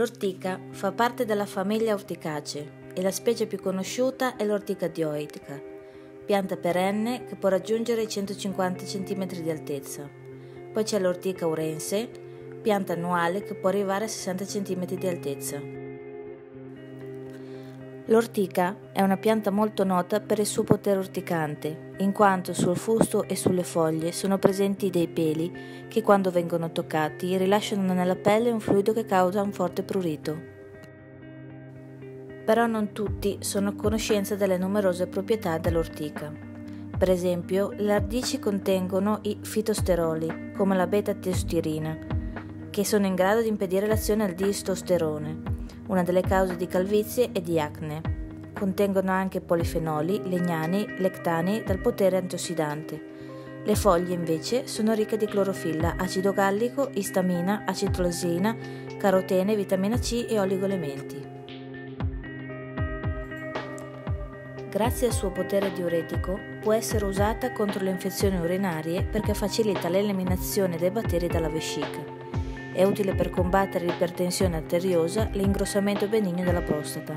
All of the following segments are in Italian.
L'ortica fa parte della famiglia Urticaceae e la specie più conosciuta è l'ortica dioica, pianta perenne che può raggiungere i 150 cm di altezza. Poi c'è l'ortica urense, pianta annuale che può arrivare a 60 cm di altezza. L'ortica è una pianta molto nota per il suo potere urticante, in quanto sul fusto e sulle foglie sono presenti dei peli che quando vengono toccati rilasciano nella pelle un fluido che causa un forte prurito. Però non tutti sono a conoscenza delle numerose proprietà dell'ortica. Per esempio, le radici contengono i fitosteroli, come la beta-titosterina, che sono in grado di impedire l'azione al diidrotestosterone, una delle cause di calvizie e di acne. Contengono anche polifenoli, lignani, lectani dal potere antiossidante. Le foglie, invece, sono ricche di clorofilla, acido gallico, istamina, acetilcolina, carotene, vitamina C e oligoelementi. Grazie al suo potere diuretico, può essere usata contro le infezioni urinarie perché facilita l'eliminazione dei batteri dalla vescica. È utile per combattere l'ipertensione arteriosa e l'ingrossamento benigno della prostata.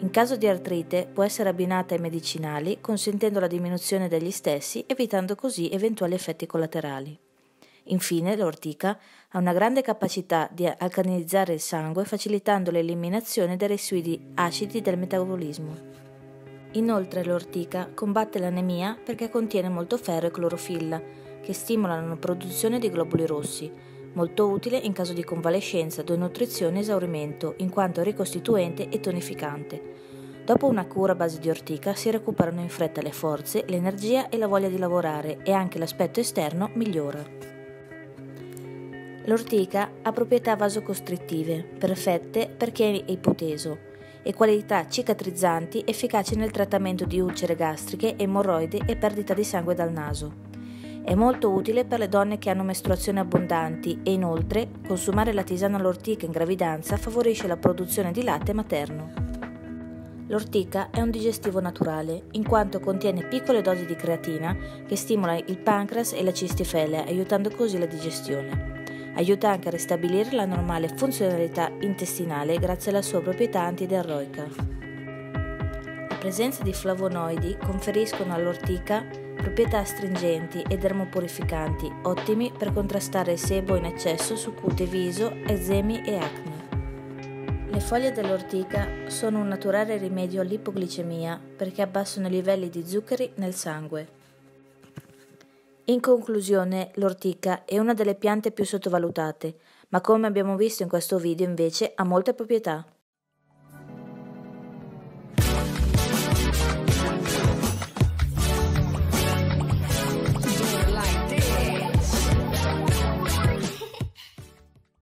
In caso di artrite, può essere abbinata ai medicinali, consentendo la diminuzione degli stessi, evitando così eventuali effetti collaterali. Infine, l'ortica ha una grande capacità di alcalinizzare il sangue, facilitando l'eliminazione dei residui acidi del metabolismo. Inoltre l'ortica combatte l'anemia perché contiene molto ferro e clorofilla, che stimolano la produzione di globuli rossi, molto utile in caso di convalescenza, denutrizione e esaurimento, in quanto ricostituente e tonificante. Dopo una cura a base di ortica si recuperano in fretta le forze, l'energia e la voglia di lavorare, e anche l'aspetto esterno migliora. L'ortica ha proprietà vasocostrittive, perfette perché è ipoteso, e qualità cicatrizzanti efficaci nel trattamento di ulcere gastriche, emorroidi e perdita di sangue dal naso. È molto utile per le donne che hanno mestruazioni abbondanti e inoltre consumare la tisana all'ortica in gravidanza favorisce la produzione di latte materno. L'ortica è un digestivo naturale, in quanto contiene piccole dosi di creatina che stimola il pancreas e la cistifellea, aiutando così la digestione. Aiuta anche a ristabilire la normale funzionalità intestinale grazie alla sua proprietà antidiarroica. La presenza di flavonoidi conferiscono all'ortica proprietà astringenti e dermopurificanti, ottimi per contrastare il sebo in eccesso su cute, viso, eczemi e acne. Le foglie dell'ortica sono un naturale rimedio all'ipoglicemia perché abbassano i livelli di zuccheri nel sangue. In conclusione, l'ortica è una delle piante più sottovalutate, ma come abbiamo visto in questo video invece ha molte proprietà.